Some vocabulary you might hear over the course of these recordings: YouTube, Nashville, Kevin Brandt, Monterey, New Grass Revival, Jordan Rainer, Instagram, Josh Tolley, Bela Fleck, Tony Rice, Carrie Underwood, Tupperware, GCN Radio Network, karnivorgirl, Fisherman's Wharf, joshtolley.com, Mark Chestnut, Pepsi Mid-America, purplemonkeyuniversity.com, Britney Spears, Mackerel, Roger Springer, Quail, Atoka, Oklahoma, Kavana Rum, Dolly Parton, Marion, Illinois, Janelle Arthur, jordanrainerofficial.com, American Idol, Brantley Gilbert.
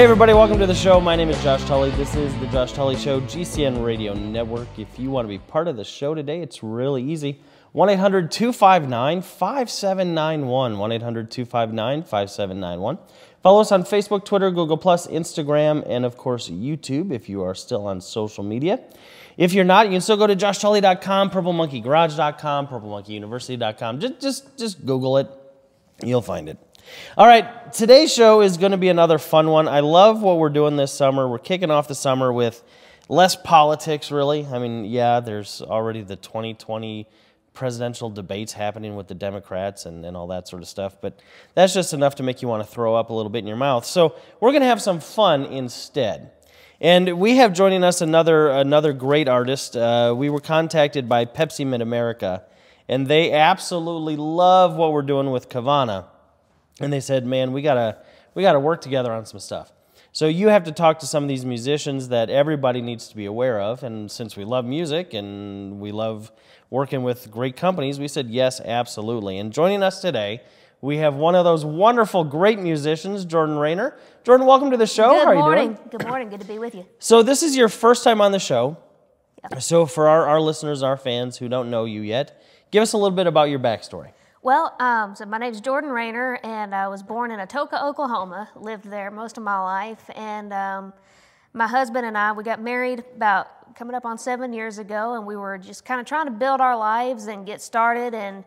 Hey everybody, welcome to the show. My name is Josh Tolley. This is the Josh Tolley Show, GCN Radio Network. If you want to be part of the show today, it's really easy. 1-800-259-5791. 1-800-259-5791. Follow us on Facebook, Twitter, Google+, Instagram, and of course YouTube if you are still on social media. If you're not, you can still go to joshtolley.com, purplemonkeygarage.com, purplemonkeyuniversity.com. Just Google it. You'll find it. All right, today's show is going to be another fun one. I love what we're doing this summer. We're kicking off the summer with less politics, really. I mean, yeah, there's already the 2020 presidential debates happening with the Democrats and all that sort of stuff, but that's just enough to make you want to throw up a little bit in your mouth. So we're going to have some fun instead. And we have joining us another great artist. We were contacted by Pepsi Mid-America, and they absolutely love what we're doing with Kavana. And they said, man, we gotta work together on some stuff. So you have to talk to some of these musicians that everybody needs to be aware of. And since we love music and we love working with great companies, we said, yes, absolutely. And joining us today, we have one of those wonderful, great musicians, Jordan Rainer. Jordan, welcome to the show. Good morning. How are you doing? Good morning. Good to be with you. So this is your first time on the show. Yep. So for our listeners, our fans who don't know you yet, give us a little bit about your backstory. Well, so my name's Jordan Rainer, and I was born in Atoka, Oklahoma, lived there most of my life, and my husband and I, we got married about coming up on 7 years ago, and we were just kind of trying to build our lives and get started, and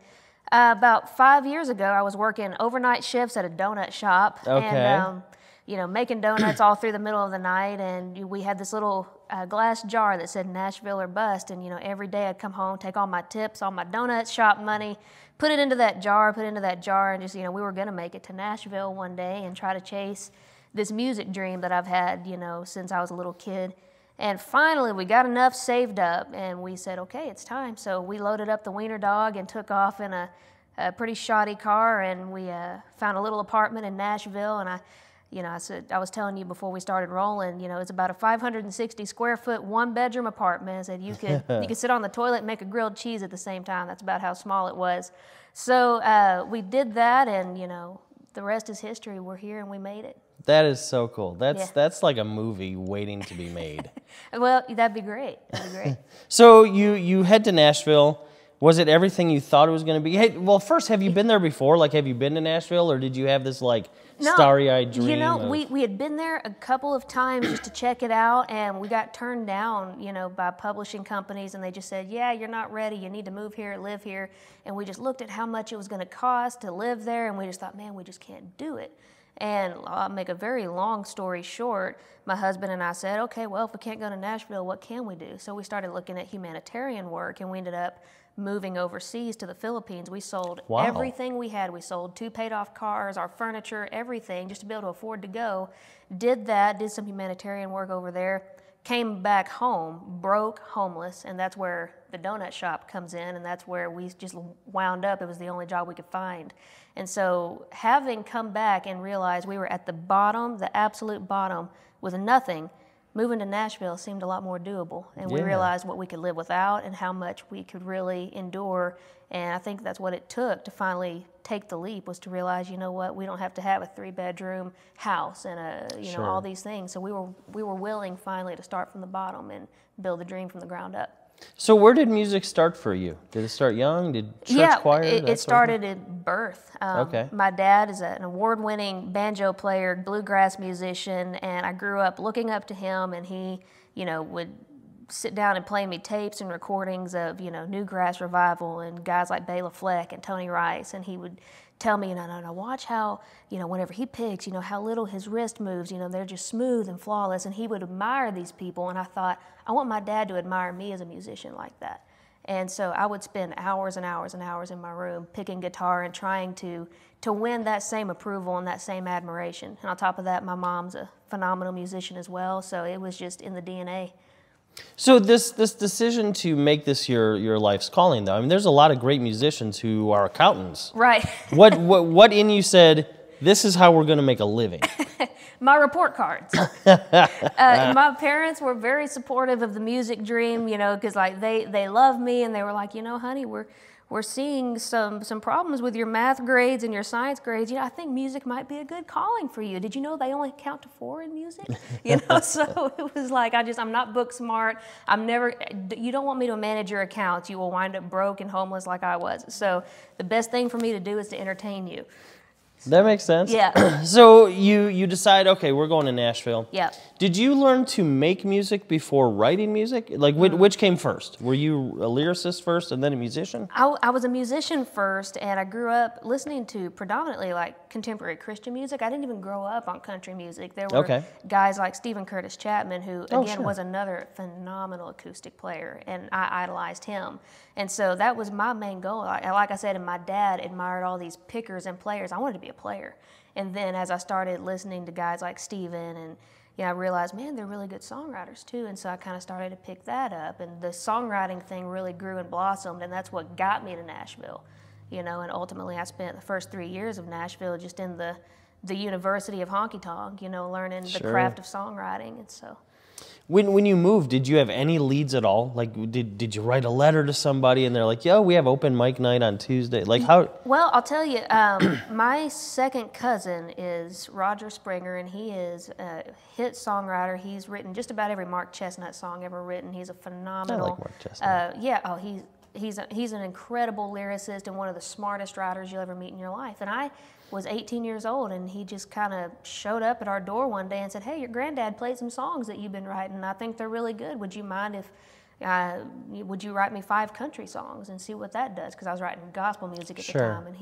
about 5 years ago, I was working overnight shifts at a donut shop, okay. And, you know, making donuts all through the middle of the night, and we had this little glass jar that said Nashville or Bust, and, you know, every day I'd come home, take all my tips, all my donut shop money, put it into that jar, and just, you know, we were going to make it to Nashville one day and try to chase this music dream that I've had, you know, since I was a little kid. And finally, we got enough saved up, and we said, okay, it's time. So we loaded up the wiener dog and took off in a pretty shoddy car, and we found a little apartment in Nashville, and I was telling you before we started rolling, you know, it's about a 560 square foot, one bedroom apartment. I said you could sit on the toilet and make a grilled cheese at the same time. That's about how small it was. So we did that, and you know, the rest is history. We're here and we made it. That is so cool. That's like a movie waiting to be made. Well, that'd be great. That'd be great. So you head to Nashville. Was it everything you thought it was going to be? Hey, well, first, have you been there before? Like, have you been to Nashville, or did you have this, like, starry-eyed dream? You know, we had been there a couple of times just to check it out, and we got turned down, you know, by publishing companies, and they just said, yeah, you're not ready. You need to move here, live here. And we just looked at how much it was going to cost to live there, and we just thought, man, we just can't do it. And I'll make a very long story short, my husband and I said, okay, well, if we can't go to Nashville, what can we do? So we started looking at humanitarian work, and we ended up moving overseas to the Philippines. We sold everything we had. We sold 2 paid-off cars, our furniture, everything, just to be able to afford to go. Did that, did some humanitarian work over there, came back home, broke, homeless, and that's where the donut shop comes in, and that's where we just wound up. It was the only job we could find. And so having come back and realized we were at the bottom, the absolute bottom, with nothing, moving to Nashville seemed a lot more doable, and we realized what we could live without and how much we could really endure, and I think that's what it took to finally take the leap, was to realize, you know what, we don't have to have a 3-bedroom house and you know all these things. So we were willing finally to start from the bottom and build the dream from the ground up. So where did music start for you? Did it start young? Did church choir? It started at birth. Okay. My dad is an award-winning banjo player, bluegrass musician, and I grew up looking up to him, and he, you know, would sit down and play me tapes and recordings of, you know, New Grass Revival and guys like Bela Fleck and Tony Rice, and he would tell me, you know, no, watch how, you know, whenever he picks, you know, how little his wrist moves, you know, they're just smooth and flawless, and he would admire these people, and I thought, I want my dad to admire me as a musician like that. And so I would spend hours and hours and hours in my room picking guitar and trying to win that same approval and that same admiration. And on top of that, my mom's a phenomenal musician as well, so it was just in the DNA. So this decision to make this your life's calling, though, I mean, there's a lot of great musicians who are accountants. Right. What in you said, this is how we're going to make a living? my report cards. My parents were very supportive of the music dream, you know, because like they loved me, and they were like, you know, honey, we're seeing some problems with your math grades and your science grades. You know, I think music might be a good calling for you. Did you know they only count to 4 in music? You know, so it was like, I'm not book smart. I'm never, you don't want me to manage your accounts. You will wind up broke and homeless like I was. So the best thing for me to do is to entertain you. That makes sense. Yeah. So you decide, okay, we're going to Nashville. Yeah. Did you learn to make music before writing music? Like, which came first? Were you a lyricist first and then a musician? I was a musician first, and I grew up listening to predominantly, like, contemporary Christian music. I didn't even grow up on country music. There were guys like Stephen Curtis Chapman, who, again, was another phenomenal acoustic player, and I idolized him. And so that was my main goal. Like I said, and my dad admired all these pickers and players. I wanted to be a player. And then as I started listening to guys like Stephen, and I realized, man, they're really good songwriters too. And so I kind of started to pick that up, and the songwriting thing really grew and blossomed, and that's what got me to Nashville, you know. And ultimately I spent the first 3 years of Nashville just in the University of Honky Tonk, you know, learning the craft of songwriting. And so When you moved, did you have any leads at all? Like, did you write a letter to somebody and they're like, yo, we have open mic night on Tuesday? Like, how? Well, I'll tell you, my second cousin is Roger Springer, and he is a hit songwriter. He's written just about every Mark Chestnut song ever written. He's a phenomenal. I like Mark Chestnut. Yeah, oh, he's an incredible lyricist and one of the smartest writers you'll ever meet in your life. And I was 18 years old, and he just kind of showed up at our door one day and said, hey, your granddad played some songs that you've been writing. I think they're really good. Would you mind if, would you write me 5 country songs and see what that does? Because I was writing gospel music at the time. And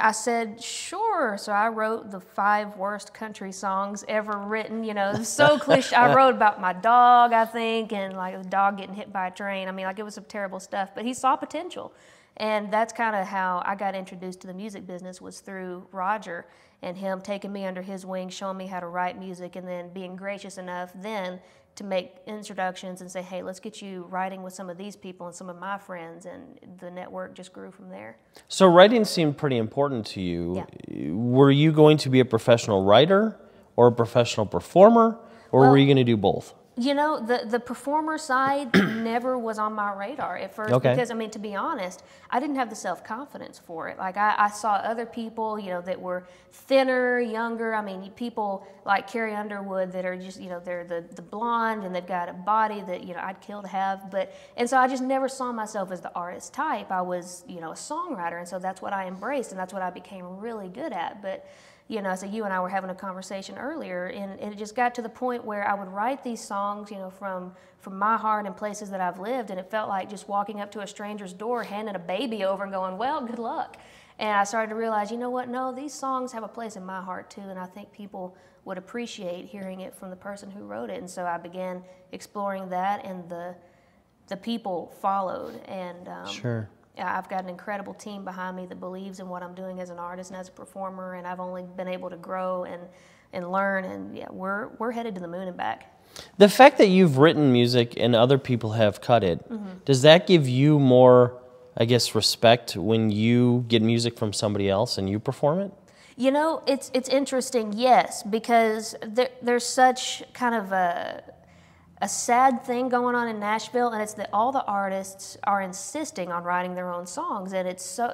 I said, sure. So I wrote the 5 worst country songs ever written, you know, so cliche. I wrote about my dog, I think, and like a dog getting hit by a train. I mean, like, it was some terrible stuff, but he saw potential. And that's kind of how I got introduced to the music business, was through Roger and him taking me under his wing, showing me how to write music, and then being gracious enough then to make introductions and say, hey, let's get you writing with some of these people and some of my friends, and the network just grew from there. So writing seemed pretty important to you. Yeah. Were you going to be a professional writer or a professional performer, or were you going to do both? You know, the performer side never was on my radar at first, because, I mean, to be honest, I didn't have the self-confidence for it. Like, I saw other people, you know, that were thinner, younger. I mean, people like Carrie Underwood that are just, you know, they're the blonde, and they've got a body that, you know, I'd kill to have. And so I just never saw myself as the artist type. I was, you know, a songwriter, and so that's what I embraced, and that's what I became really good at. But, you know, so you and I were having a conversation earlier, and it just got to the point where I would write these songs, you know, from my heart and places that I've lived, and it felt like just walking up to a stranger's door, handing a baby over and going, well, good luck. And I started to realize, you know what, no, these songs have a place in my heart too, and I think people would appreciate hearing it from the person who wrote it. And so I began exploring that, and the people followed. And I've got an incredible team behind me that believes in what I'm doing as an artist and as a performer, and I've only been able to grow and learn, and yeah, we're headed to the moon and back. The fact that you've written music and other people have cut it, does that give you more, I guess, respect when you get music from somebody else and you perform it? You know, it's interesting, yes, because there's such kind of a sad thing going on in Nashville, and it's that all the artists are insisting on writing their own songs, and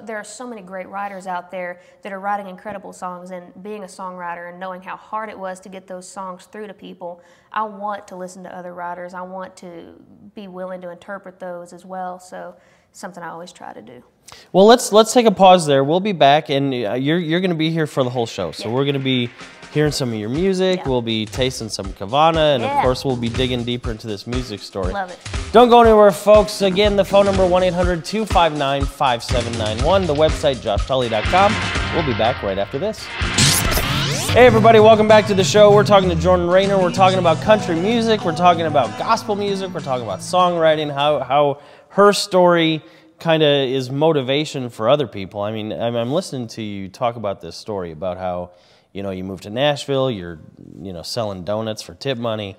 there are so many great writers out there that are writing incredible songs, and being a songwriter and knowing how hard it was to get those songs through to people, I want to listen to other writers. I want to be willing to interpret those as well, so something I always try to do. Well, let's take a pause there. We'll be back, and you're going to be here for the whole show, so we're going to be hearing some of your music, we'll be tasting some Kavana, and of course we'll be digging deeper into this music story. Love it. Don't go anywhere, folks. Again, the phone number 1-800-259-5791, the website joshtolley.com. We'll be back right after this. Hey everybody, welcome back to the show. We're talking to Jordan Rainer. We're talking about country music, we're talking about gospel music, we're talking about songwriting, how her story kind of is motivation for other people. I mean, I'm listening to you talk about this story about how, you know, you moved to Nashville, you're, you know, selling donuts for tip money.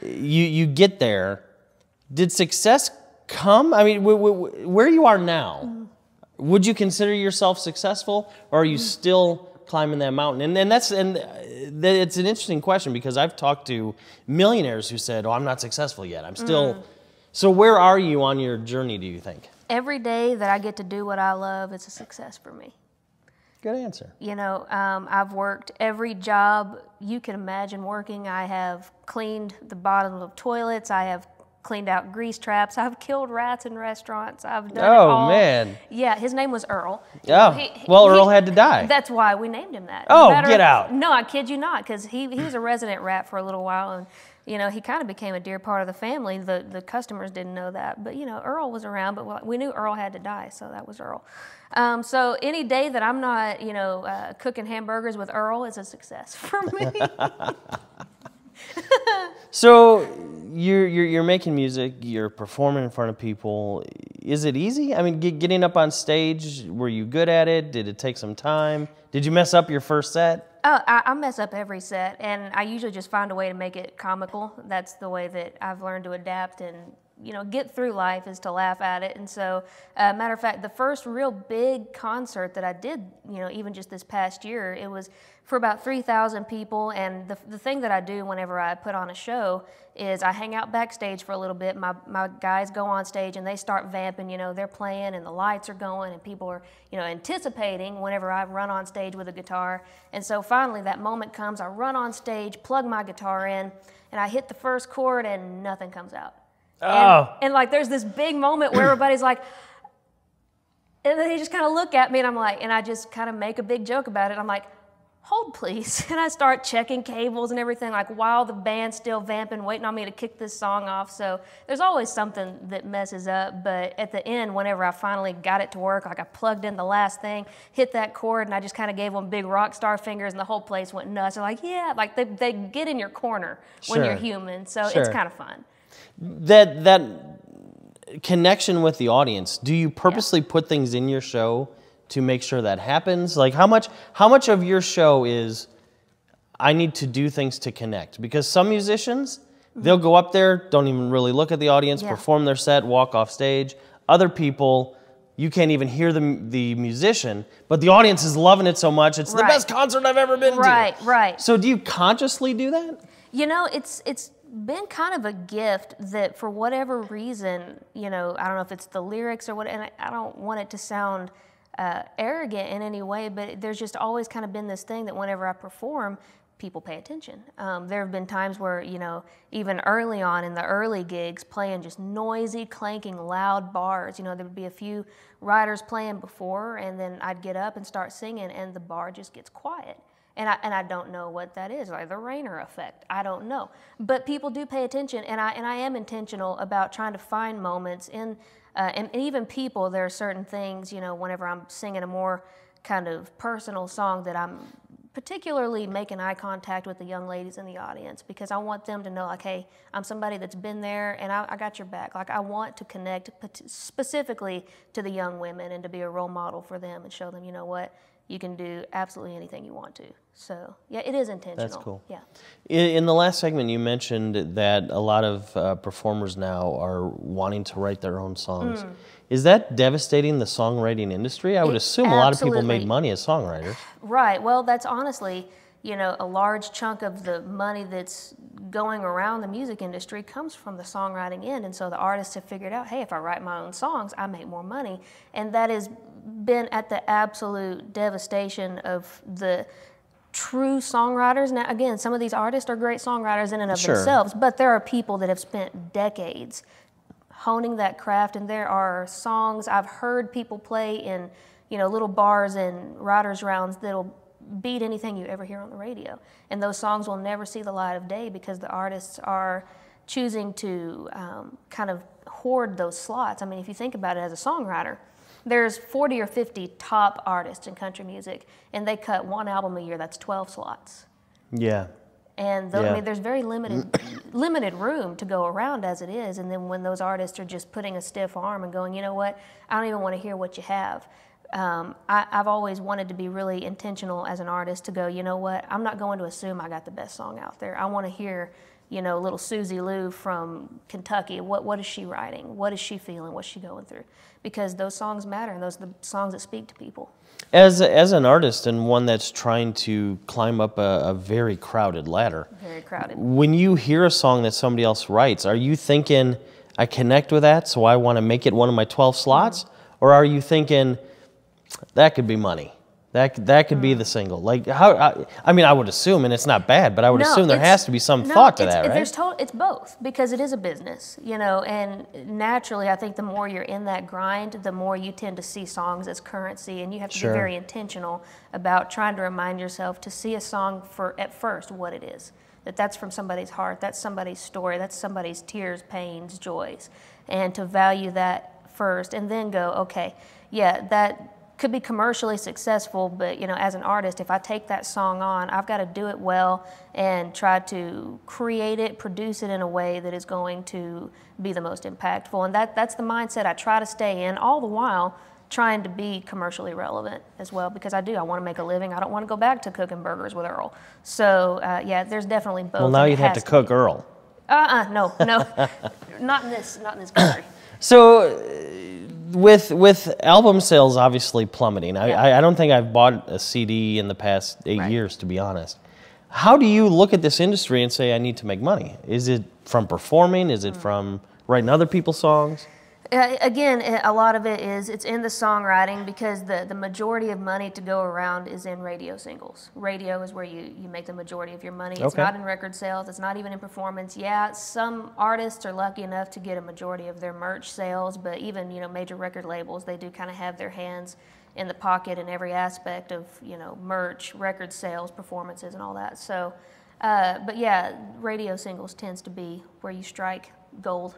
You get there. Did success come? I mean, where you are now, would you consider yourself successful, or are you still climbing that mountain? And it's an interesting question, because I've talked to millionaires who said, "Oh, I'm not successful yet. I'm still." So where are you on your journey, do you think? Every day that I get to do what I love is a success for me. Good answer. You know, I've worked every job you can imagine working. I have cleaned the bottom of toilets. I have cleaned out grease traps. I've killed rats in restaurants. I've done it all. Oh, man. Yeah, his name was Earl. Oh, Earl had to die. That's why we named him that. Oh, get out. No, I kid you not, because he was a resident rat for a little while, and, you know, he kind of became a dear part of the family. The customers didn't know that. But, you know, Earl was around, but we knew Earl had to die, so that was Earl. So any day that I'm not, you know, cooking hamburgers with Earl is a success for me. So you're making music, you're performing in front of people. Is it easy? I mean, getting up on stage, were you good at it? Did it take some time? Did you mess up your first set? Oh, I mess up every set, and I usually just find a way to make it comical. That's the way that I've learned to adapt and, you know, get through life, is to laugh at it. And so, matter of fact, the first real big concert that I did, you know, even just this past year, it was for about 3,000 people. And the thing that I do whenever I put on a show is I hang out backstage for a little bit. My guys go on stage and they start vamping, you know, they're playing and the lights are going and people are, you know, anticipating whenever I run on stage with a guitar. And so finally that moment comes, I run on stage, plug my guitar in, and I hit the first chord and nothing comes out. And like, there's this big moment where everybody's like, and then they just kind of look at me, and I'm like, and I just kind of make a big joke about it. I'm like, hold please. And I start checking cables and everything, like while the band's still vamping, waiting on me to kick this song off. So there's always something that messes up. But at the end, whenever I finally got it to work, like I plugged in the last thing, hit that chord, and I just kind of gave them big rock star fingers, and the whole place went nuts. They're like, yeah, like they get in your corner when you're human. So it's kind of fun. That connection with the audience, do you purposely put things in your show to make sure that happens? Like how much of your show is, I need to do things to connect? Because some musicians, they'll go up there, don't even really look at the audience, perform their set, walk off stage. Other people, you can't even hear the musician, but the audience is loving it so much. It's the best concert I've ever been to. Right. So do you consciously do that? You know, it's been kind of a gift that, for whatever reason, you know, I don't know if it's the lyrics or what, and I don't want it to sound arrogant in any way, but there's just always kind of been this thing that whenever I perform, people pay attention. There have been times where, you know, even early on in the early gigs, playing just noisy, clanking, loud bars, you know, there would be a few writers playing before, and then I'd get up and start singing, and the bar just gets quiet. And I don't know what that is, like the Rainer effect. I don't know. But people do pay attention, and I am intentional about trying to find moments in, and even people, there are certain things, you know, whenever I'm singing a more kind of personal song, that I'm particularly making eye contact with the young ladies in the audience, because I want them to know, like, hey, I'm somebody that's been there, and I got your back. Like, I want to connect specifically to the young women and to be a role model for them and show them, you know what, you can do absolutely anything you want to. So, yeah, it is intentional. That's cool. Yeah. In the last segment, you mentioned that a lot of performers now are wanting to write their own songs. Is that devastating the songwriting industry? I would assume a lot of people made money as songwriters. Right. Well, that's honestly, you know, a large chunk of the money that's going around the music industry comes from the songwriting end. And so the artists have figured out, hey, if I write my own songs, I make more money. And that has been at the absolute devastation of the true songwriters. Now, again, some of these artists are great songwriters in and of themselves, but there are people that have spent decades honing that craft, and there are songs I've heard people play in, you know, little bars and writers' rounds that'll beat anything you ever hear on the radio. And those songs will never see the light of day because the artists are choosing to kind of hoard those slots. I mean, if you think about it as a songwriter, there's 40 or 50 top artists in country music, and they cut one album a year. That's 12 slots. Yeah. And I mean, there's very limited room to go around as it is. And then when those artists are just putting a stiff arm and going, you know what, I don't even want to hear what you have. I've always wanted to be really intentional as an artist to go, you know what, I'm not going to assume I got the best song out there. I want to hear, you know, little Susie Lou from Kentucky, what is she writing? What is she feeling? What's she going through? Because those songs matter, and those are the songs that speak to people. As an artist and one that's trying to climb up a very crowded ladder. Very crowded. When you hear a song that somebody else writes, are you thinking, I connect with that, so I want to make it one of my 12 slots? Or are you thinking, that could be money? That could be the single. Like how? I mean, I would assume, and it's not bad, but I would assume there has to be some thought to that, right? It's both, because it is a business, you know. And naturally, I think the more you're in that grind, the more you tend to see songs as currency, and you have to be very intentional about trying to remind yourself to see a song for at first what it is. That's from somebody's heart. That's somebody's story. That's somebody's tears, pains, joys, and to value that first, and then go, okay, yeah, that could be commercially successful, but you know, as an artist, if I take that song on, I've got to do it well and try to create it, produce it in a way that is going to be the most impactful. And that's the mindset I try to stay in, all the while trying to be commercially relevant as well, because I want to make a living. I don't want to go back to cooking burgers with Earl. So yeah, there's definitely both. Well, now you'd have to cook Earl. No, not in this country. So with album sales obviously plummeting, I don't think I've bought a CD in the past eight years, to be honest. How do you look at this industry and say, I need to make money? Is it from performing? Is it from writing other people's songs? Again, a lot of it it's in the songwriting, because the majority of money to go around is in radio singles. Radio is where you make the majority of your money. It's not in record sales. It's not even in performance. Yeah, some artists are lucky enough to get a majority of their merch sales, but even, you know, major record labels, they do kind of have their hands in the pocket in every aspect of, you know, merch, record sales, performances, and all that. So, but yeah, radio singles tends to be where you strike gold.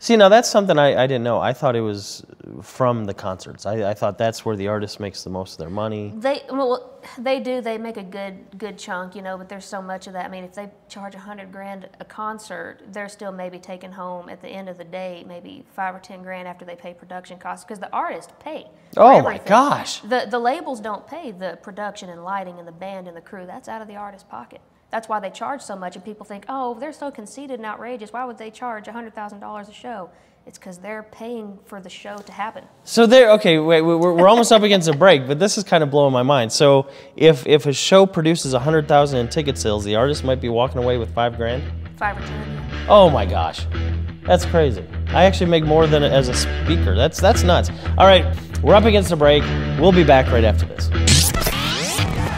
See, now that's something I didn't know. I thought it was from the concerts. I thought that's where the artist makes the most of their money. They do. They make a good chunk, you know, but there's so much of that. I mean, if they charge $100,000 a concert, they're still maybe taking home at the end of the day maybe $5,000 or $10,000 after they pay production costs, because the artists pay. Oh, my gosh. The labels don't pay the production and lighting and the band and the crew. That's out of the artist's pocket. That's why they charge so much, and people think, oh, they're so conceited and outrageous. Why would they charge $100,000 a show? It's because they're paying for the show to happen. So we're almost up against a break, but this is kind of blowing my mind. So if a show produces $100,000 in ticket sales, the artist might be walking away with $5,000? $5,000 or $10,000. Oh my gosh, that's crazy. I actually make more than as a speaker. That's nuts. All right, we're up against a break. We'll be back right after this.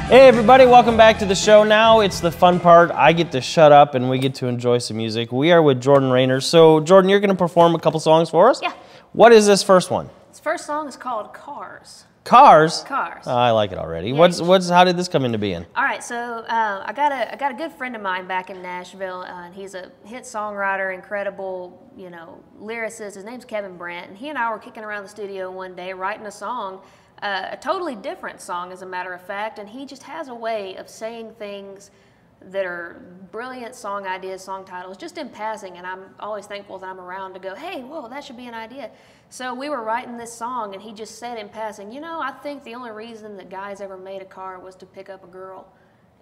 Hey everybody, welcome back to the show. Now it's the fun part. I get to shut up and we get to enjoy some music. We are with Jordan Rainer. So Jordan, you're going to perform a couple songs for us? Yeah. What is this first one? This first song is called Cars. Cars? Cars. Oh, I like it already. Yeah. How did this come into being? All right, so I got a good friend of mine back in Nashville. And he's a hit songwriter, incredible, you know, lyricist. His name's Kevin Brandt. And he and I were kicking around the studio one day writing a song. A totally different song, as a matter of fact, and he just has a way of saying things that are brilliant song ideas, song titles, just in passing, and I'm always thankful that I'm around to go, hey, whoa, that should be an idea. So we were writing this song, and he just said in passing, you know, I think the only reason that guys ever made a car was to pick up a girl.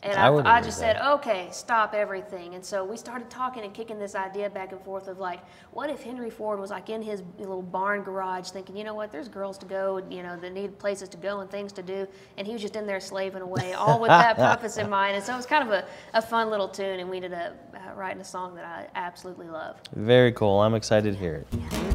And I just said, okay, stop everything. And so we started talking and kicking this idea back and forth of like, what if Henry Ford was like in his little barn garage thinking, you know what, there's girls to go, you know, that need places to go and things to do. And he was just in there slaving away, all with that purpose in mind. And so it was kind of a fun little tune, and we ended up writing a song that I absolutely love. Very cool. I'm excited to hear it. Yeah.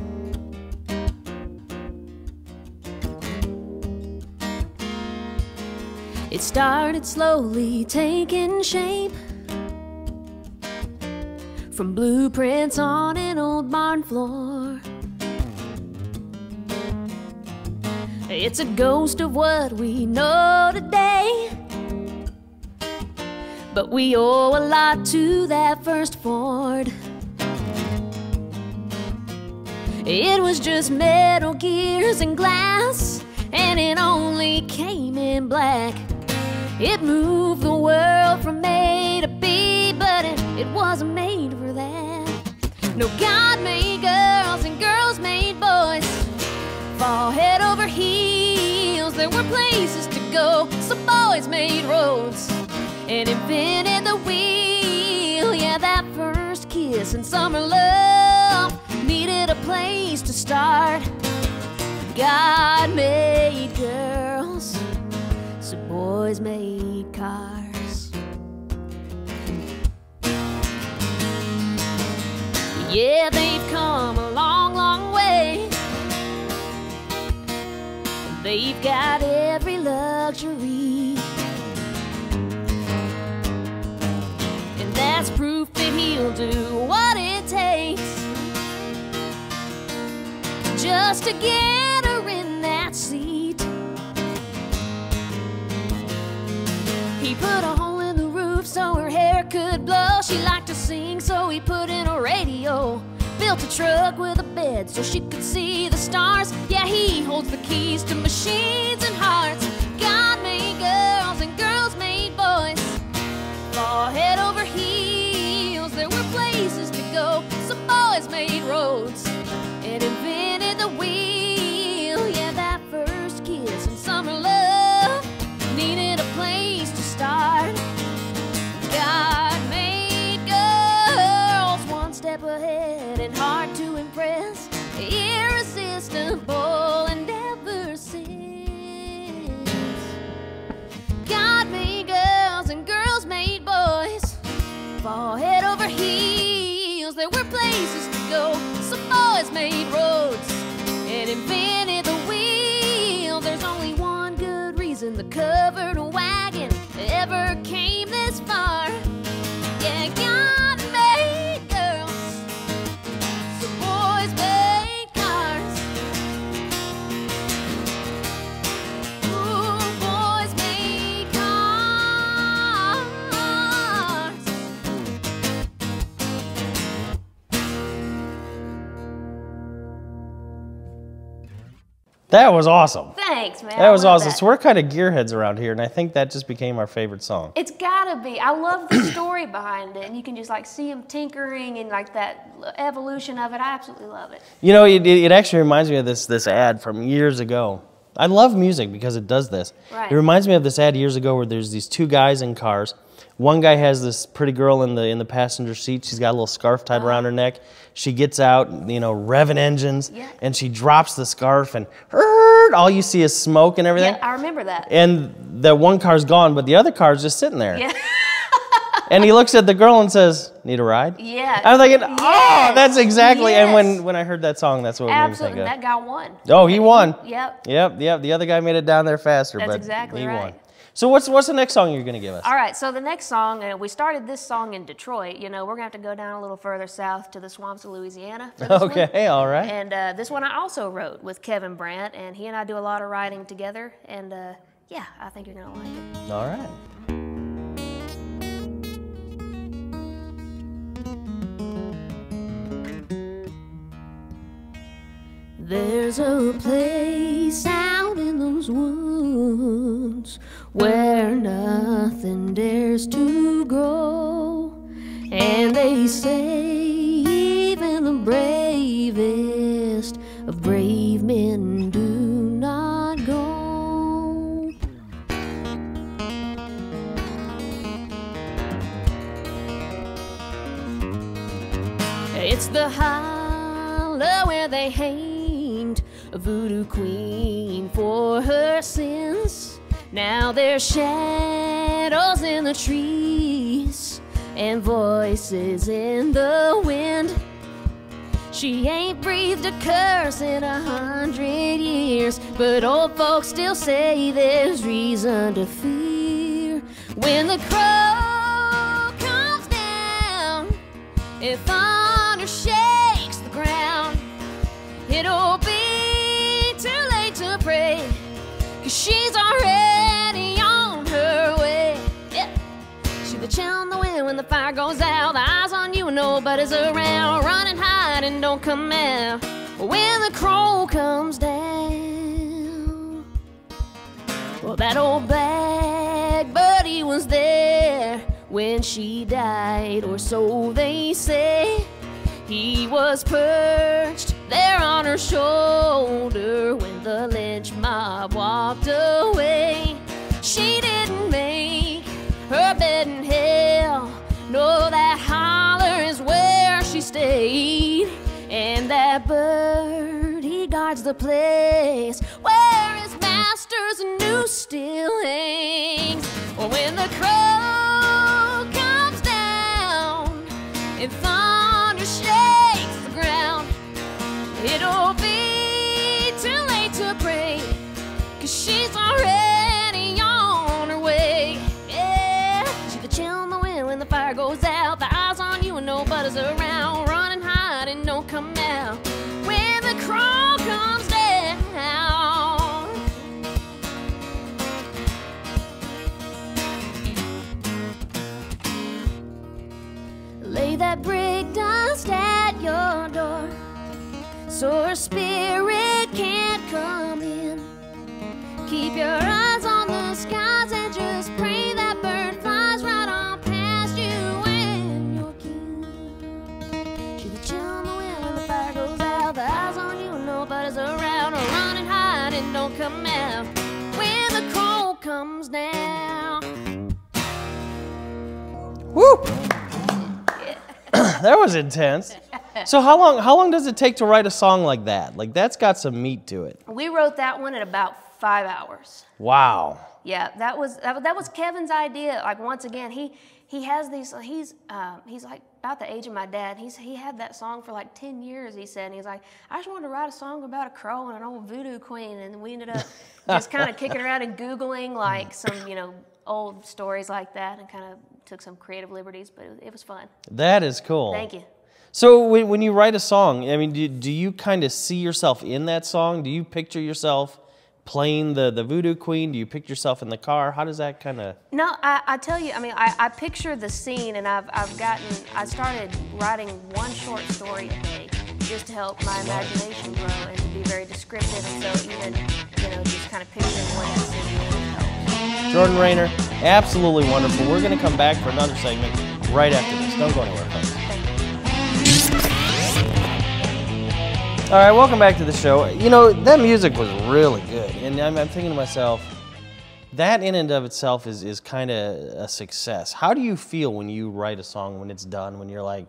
It started slowly taking shape, from blueprints on an old barn floor. It's a ghost of what we know today, but we owe a lot to that first Ford. It was just metal gears and glass, and it only came in black. It moved the world from A to B, but it wasn't made for that. No, God made girls and girls made boys fall head over heels. There were places to go, so boys made roads and invented the wheel. Yeah, that first kiss and summer love. Needed a place to start. God made girls, so boys made cars. Yeah, they've come a long, long way. They've got every luxury. And that's proof that he'll do what it takes just to get her in that seat. He put a hole in the roof so her hair could blow. She liked to sing, so he put in a radio. Built a truck with a bed so she could see the stars. Yeah, he holds the keys to machines and hearts. God made girls and girls made boys. Law head over heels, there were places to go. Some boys made roads and invented the wheel. Yeah, that first kiss and summer love needed a place to start. God made girls one step ahead. Hard to impress, irresistible, and ever since God made girls and girls made boys. Fall head over heels, there were places to go. Some boys made roads and invented the wheel. There's only one good reason the covered wagon ever came this far. Yeah, God. That was awesome. Thanks, man. That was awesome. That. So we're kind of gearheads around here, and I think that just became our favorite song. It's gotta be. I love the story behind it, and you can just like see them tinkering and like that evolution of it. I absolutely love it. You know, it actually reminds me of this ad from years ago. I love music because it does this. Right. It reminds me of this ad years ago where there's these two guys in cars. One guy has this pretty girl in the passenger seat. She's got a little scarf tied around her neck. She gets out, you know, revving engines, and she drops the scarf, and all you see is smoke and everything. Yeah, I remember that. And that one car's gone, but the other car's just sitting there. Yeah. And he looks at the girl and says, "Need a ride?" Yeah. I was thinking, oh, that's exactly. Yes. And when I heard that song, that's what it made me think of. That guy won. Oh, he won. Yep. Yep. The other guy made it down there faster. That's exactly right. He won. So what's the next song you're going to give us? All right, so the next song, we started this song in Detroit. You know, we're going to have to go down a little further south to the swamps of Louisiana for this one. All right. And this one I also wrote with Kevin Brandt, and he and I do a lot of writing together. And, yeah, I think you're going to like it. All right. There's a place out in those woods where nothing dares to grow, and they say even the bravest of brave men do not go. It's the hollow where they hang a voodoo queen for her sins. Now there's shadows in the trees and voices in the wind. She ain't breathed a curse in 100 years, but old folks still say there's reason to fear. When the crow comes down, if thunder shakes the ground, it'll be pray, 'cause she's already on her way. Yeah. She's the chill in the wind when the fire goes out. The eyes on you and nobody's around. Run and hide and don't come out when the crow comes down. Well, that old blackbird, he was there when she died, or so they say. He was perched there on her shoulder when the lynch mob walked away. She didn't make her bed in hell. No, that holler is where God's the place where his master's new still hangs. When the crow comes down and thunder shakes the ground, it'll be too late to pray, 'cause she's already on her way. Yeah, she's the chill in the wind when the fire goes out, the eyes on you and nobody's around, run and hide and don't come out. When the crow comes down, lay that brick dust at your door, so her spirit can't come in. Keep your eyes on the skies and just pray that bird flies right on past you and your king. She's the chill in the wind when the fire goes out, the eyes on you and nobody's around, or run and hide and don't come out when the cold comes down. Woo! That was intense. So how long does it take to write a song like that? Like, that's got some meat to it. We wrote that one in about 5 hours. Wow. Yeah, that was Kevin's idea. Like, once again, he has these. He's like about the age of my dad. He had that song for like 10 years. He said, and he's like, I just wanted to write a song about a crow and an old voodoo queen, and we ended up just kind of kicking around and googling like some old stories like that, and kind of took some creative liberties, but it was fun. That is cool. Thank you. So when you write a song, I mean, do you kind of see yourself in that song? Do you picture yourself playing the voodoo queen? Do you picture yourself in the car? How does that kind of... No, I tell you, I mean, I picture the scene, and I started writing one short story a day just to help my imagination grow and to be very descriptive, and so even, just kind of picturing what that scene really helps. Jordan Rainer, absolutely wonderful. We're going to come back for another segment right after this. Don't go anywhere, folks. All right, welcome back to the show. You know, that music was really good, and I'm thinking to myself, that in and of itself is kind of a success. How do you feel when you write a song, when it's done, when you're like...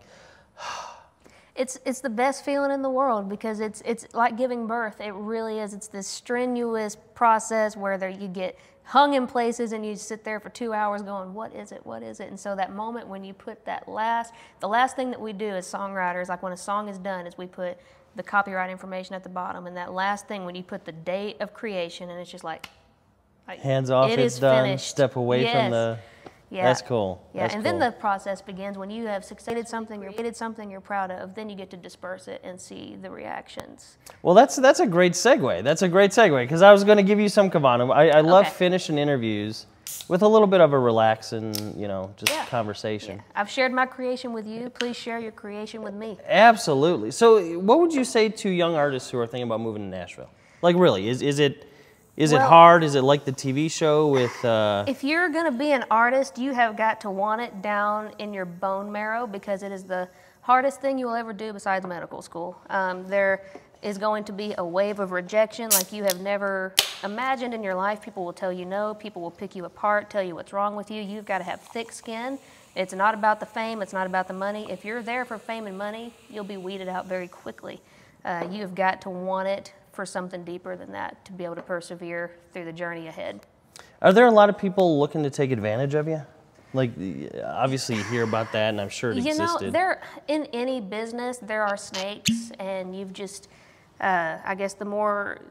It's the best feeling in the world, because it's like giving birth. It really is. It's this strenuous process where you get hung in places and you sit there for 2 hours going, what is it, what is it? And so that moment when you put that the last thing that we do as songwriters, like when a song is done, is we put the copyright information at the bottom, and that last thing when you put the date of creation, and it's just like hands off, it's done, finished. Step away from the... Yeah. That's cool. Yeah, that's cool. Then the process begins when you have succeeded something, you're created something you're proud of, then you get to disperse it and see the reactions. Well, that's a great segue. That's a great segue, because I was going to give you some Kavana. I love finishing interviews with a little bit of a relaxing, just conversation. Yeah. I've shared my creation with you. Please share your creation with me. Absolutely. So what would you say to young artists who are thinking about moving to Nashville? Like, really, is it hard? Is it like the TV show with... If you're going to be an artist, you have got to want it down in your bone marrow, because it is the hardest thing you will ever do besides medical school. There is going to be a wave of rejection like you have never imagined in your life. People will tell you no. People will pick you apart, tell you what's wrong with you. You've got to have thick skin. It's not about the fame. It's not about the money. If you're there for fame and money, you'll be weeded out very quickly. You have got to want it for something deeper than that to be able to persevere through the journey ahead. Are there a lot of people looking to take advantage of you? Like, obviously you hear about that, and I'm sure it existed. In any business, there are snakes, and you've just, I guess the more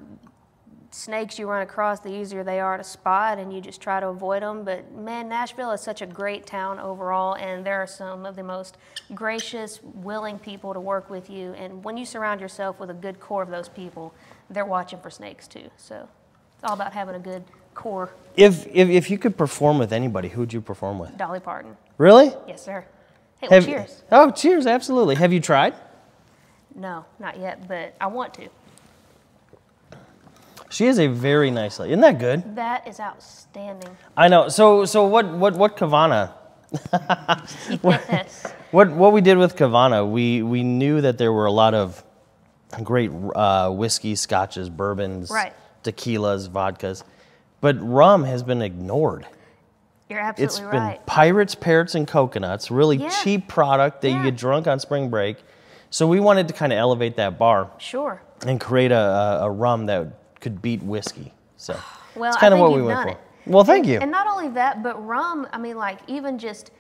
snakes you run across, the easier they are to spot, and you just try to avoid them. But man, Nashville is such a great town overall, and there are some of the most gracious, willing people to work with you. And when you surround yourself with a good core of those people, they're watching for snakes too. So it's all about having a good core. If you could perform with anybody, who would you perform with? Dolly Parton. Really? Yes, sir. Hey, well, cheers. Oh, cheers, absolutely. Have you tried? No, not yet, but I want to. She is a very nice lady. Isn't that good? That is outstanding. I know. So what Kavana? Yes. What we did with Kavana, we knew that there were a lot of great whiskey, scotches, bourbons, tequilas, vodkas, but rum has been ignored. You're absolutely right. It's been pirates, parrots, and coconuts. Really cheap product that you get drunk on spring break. So we wanted to kind of elevate that bar. Sure. and create a rum that could beat whiskey. So well, it's kind of what we went for. Well, thank you. And not only that, but rum, I mean, like, even just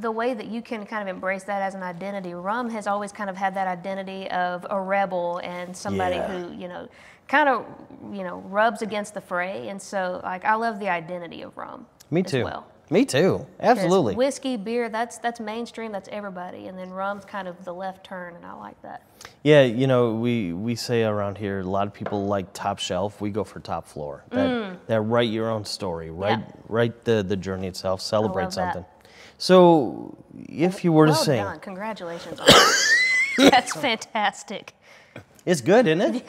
the way that you can kind of embrace that as an identity. Rum has always kind of had that identity of a rebel and somebody who, you know, kind of, you know, rubs against the fray. And so, like, I love the identity of rum. Me too. As well. Me too. Absolutely. Whiskey, beer, that's mainstream, that's everybody. And then rum's kind of the left turn, and I like that. Yeah, you know, we say around here, a lot of people like top shelf. We go for top floor. That write your own story, write the journey itself, celebrate something. So if you were to sing. Well done. Congratulations on that. That's fantastic. It's good, isn't it?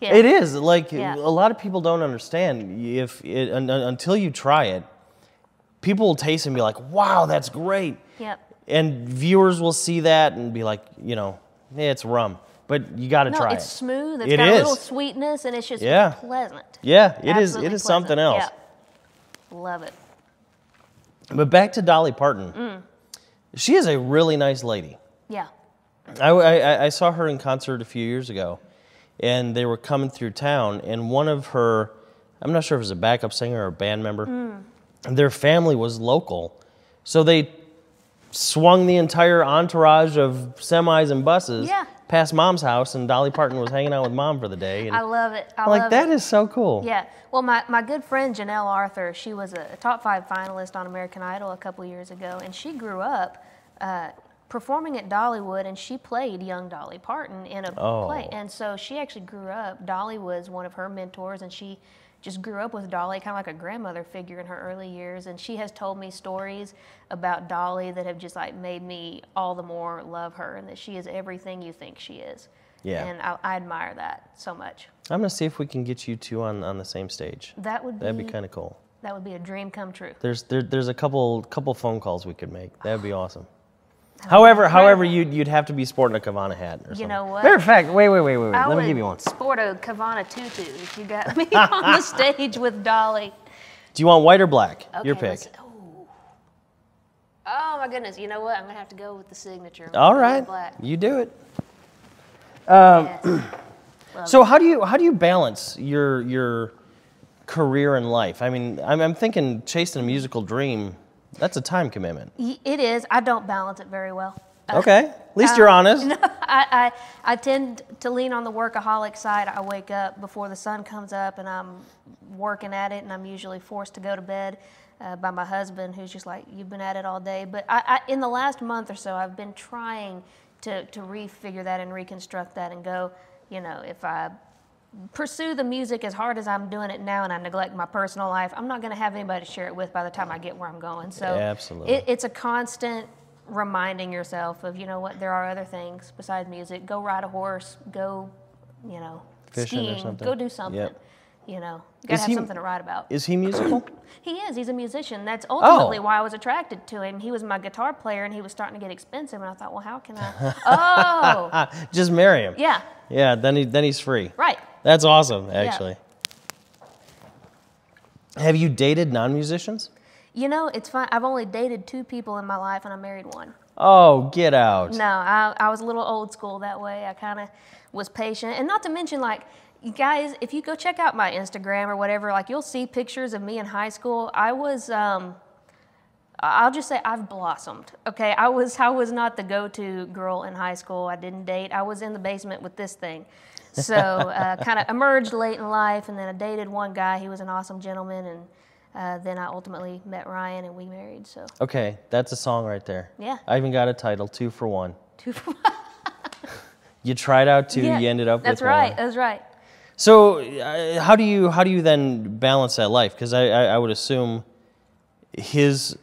Yeah. It is. Like, a lot of people don't understand until you try it. People will taste and be like, wow, that's great. Yep. And viewers will see that and be like, you know, it's rum. But you got to try it. It's smooth. It's got a little sweetness, and it's just pleasant. Yeah, it is. It is something else. Yeah. Love it. But back to Dolly Parton. She is a really nice lady. Yeah. I saw her in concert a few years ago, and they were coming through town, and one of her, I'm not sure if it was a backup singer or a band member, their family was local, so they swung the entire entourage of semis and buses past Mom's house, and Dolly Parton was hanging out with Mom for the day. And I love it. I love that is so cool. Yeah. Well, my good friend Janelle Arthur, she was a top 5 finalist on American Idol a couple years ago, and she grew up performing at Dollywood, and she played young Dolly Parton in a play. And so she actually grew up. Dolly was one of her mentors, and she just grew up with Dolly, kind of like a grandmother figure in her early years, and she has told me stories about Dolly that have just like made me all the more love her, and that she is everything you think she is. Yeah. And I admire that so much. I'm gonna see if we can get you two on the same stage. That'd be kind of cool. That would be a dream come true. There's a couple phone calls we could make. That'd be awesome. However, you'd have to be sporting a Kavana hat or something. You know what? Matter of fact, wait. Let me give you one. Sport a Kavana tutu if you got me on the stage with Dolly. Do you want white or black? Okay, your pick. Oh my goodness! You know what? I'm gonna have to go with the signature. All right, black. You do it. Yes. So how do you balance your career and life? I mean, I'm thinking chasing a musical dream. That's a time commitment. It is. I don't balance it very well. Okay. At least you're honest. No, I tend to lean on the workaholic side. I wake up before the sun comes up, and I'm working at it, and I'm usually forced to go to bed by my husband, who's just like, you've been at it all day. But in the last month or so, I've been trying to refigure that and reconstruct that and go, you know, if I pursue the music as hard as I'm doing it now and I neglect my personal life, I'm not going to have anybody to share it with by the time I get where I'm going. So absolutely. It's a constant reminding yourself of, you know what, there are other things besides music. Go ride a horse. Go, you know, fishing, skiing, or something. Go do something. Yep. You know, you got to have something to write about. Is he musical? He is. He's a musician. That's ultimately why I was attracted to him. He was my guitar player, and he was starting to get expensive, and I thought, well, how can I? Just marry him. Yeah. Yeah, then he's free. Right. That's awesome, actually. Yeah. Have you dated non-musicians? You know, it's fun. I've only dated 2 people in my life, and I married one. Oh, get out. No, I was a little old school that way. I kind of was patient. And not to mention, like, you guys, if you go check out my Instagram or whatever, like, you'll see pictures of me in high school. I was, I'll just say I've blossomed, okay? I was not the go-to girl in high school. I didn't date. I was in the basement with this thing. So kind of emerged late in life, and then I dated one guy. He was an awesome gentleman, and then I ultimately met Ryan, and we married. So okay, that's a song right there. Yeah. I even got a title, 2 for 1. 2 for 1. You tried out 2, you ended up with 1. That's right. So how do you then balance that life? Because I would assume his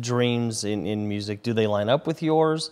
dreams in music, do they line up with yours?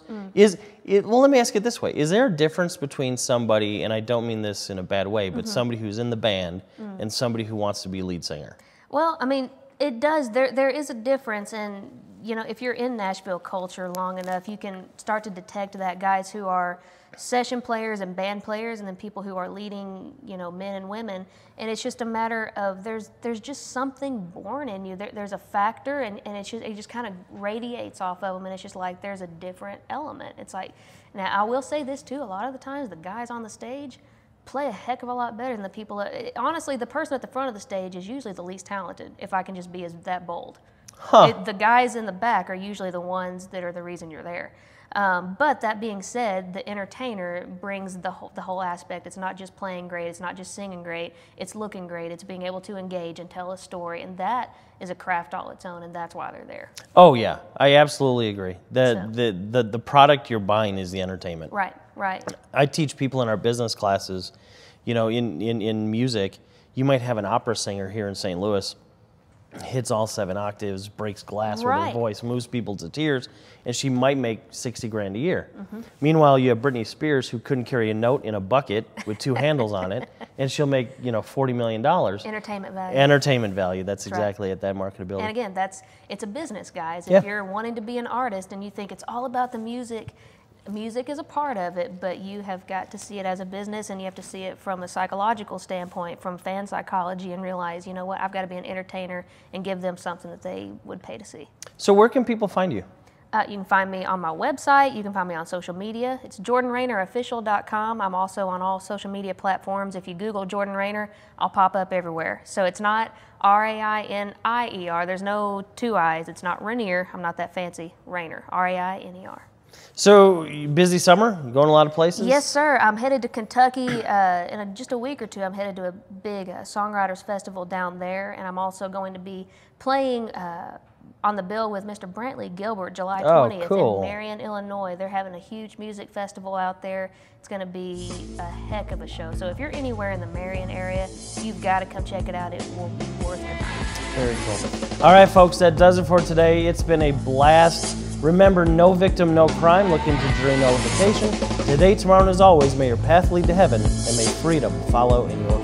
Well, let me ask it this way. Is there a difference between somebody, and I don't mean this in a bad way, but somebody who's in the band and somebody who wants to be lead singer? Well, I mean, it does. There is a difference, and you know, if you're in Nashville culture long enough, you can start to detect that guys who are session players and band players, and then people who are leading, you know, men and women, and it's just a matter of there's just something born in you. There's a factor, and it just kind of radiates off of them, and it's just like there's a different element. It's like, now I will say this too, a lot of the times the guys on the stage, play a heck of a lot better than the people. Honestly, the person at the front of the stage is usually the least talented, if I can just be that bold. Huh. The guys in the back are usually the ones that are the reason you're there. But that being said, the entertainer brings the whole aspect. It's not just playing great. It's not just singing great. It's looking great. It's being able to engage and tell a story. And that is a craft all its own, and that's why they're there. Oh, yeah. I absolutely agree. The product you're buying is the entertainment. Right, right. I teach people in our business classes, you know, in music, you might have an opera singer here in St. Louis. Hits all 7 octaves, breaks glass with her voice, moves people to tears, and she might make 60 grand a year. Mm-hmm. Meanwhile, you have Britney Spears, who couldn't carry a note in a bucket with 2 handles on it, and she'll make, you know, $40 million. Entertainment value. Entertainment value. That's exactly at that marketability. And again, it's a business, guys. If you're wanting to be an artist and you think it's all about the music, music is a part of it, but you have got to see it as a business, and you have to see it from a psychological standpoint, from fan psychology, and realize, you know what, I've got to be an entertainer and give them something that they would pay to see. So where can people find you? You can find me on my website. You can find me on social media. It's jordanrainerofficial.com. I'm also on all social media platforms. If you Google Jordan Rainer, I'll pop up everywhere. So it's not R-A-I-N-I-E-R. There's no 2 I's. It's not Rainier. I'm not that fancy. Rainer. R-A-I-N-E-R. So, busy summer? Going a lot of places? Yes, sir. I'm headed to Kentucky in just a week or two. I'm headed to a big songwriters festival down there, and I'm also going to be playing on the bill with Mr. Brantley Gilbert July 20th in Marion, Illinois. They're having a huge music festival out there. It's going to be a heck of a show. So, if you're anywhere in the Marion area, you've got to come check it out. It will be worth your time. Very cool. All right, folks, that does it for today. It's been a blast. Remember, no victim, no crime. Look into jury nullification. Today, tomorrow, and as always, may your path lead to heaven, and may freedom follow in your